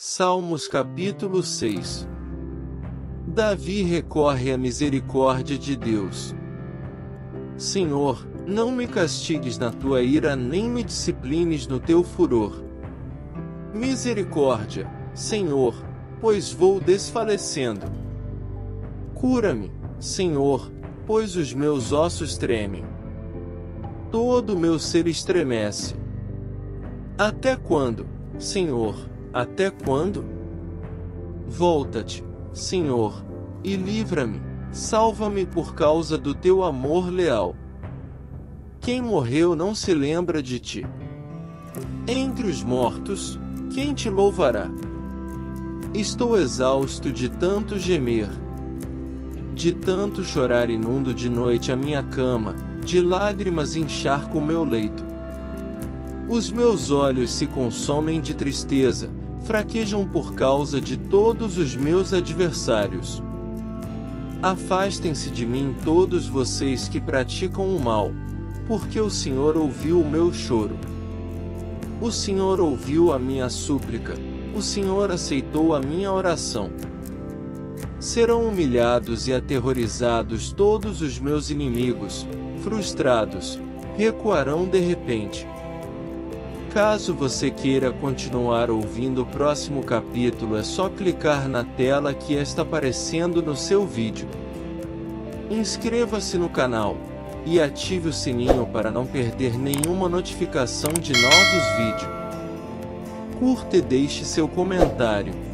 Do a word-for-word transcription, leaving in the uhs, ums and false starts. Salmos capítulo seis. Davi recorre à misericórdia de Deus. Senhor, não me castigues na tua ira nem me disciplines no teu furor. Misericórdia, Senhor, pois vou desfalecendo. Cura-me, Senhor, pois os meus ossos tremem. Todo o meu ser estremece. Até quando, Senhor, até quando? Volta-te, Senhor, e livra-me, salva-me por causa do teu amor leal. Quem morreu não se lembra de ti. Entre os mortos, quem te louvará? Estou exausto de tanto gemer, de tanto chorar, inundo de noite a minha cama, de lágrimas encharco o meu leito. Os meus olhos se consomem de tristeza, fraquejam por causa de todos os meus adversários. Afastem-se de mim todos vocês que praticam o mal, porque o Senhor ouviu o meu choro. O Senhor ouviu a minha súplica, o Senhor aceitou a minha oração. Serão humilhados e aterrorizados todos os meus inimigos, frustrados, recuarão de repente. Caso você queira continuar ouvindo o próximo capítulo, é só clicar na tela que está aparecendo no seu vídeo. Inscreva-se no canal e ative o sininho para não perder nenhuma notificação de novos vídeos. Curta e deixe seu comentário.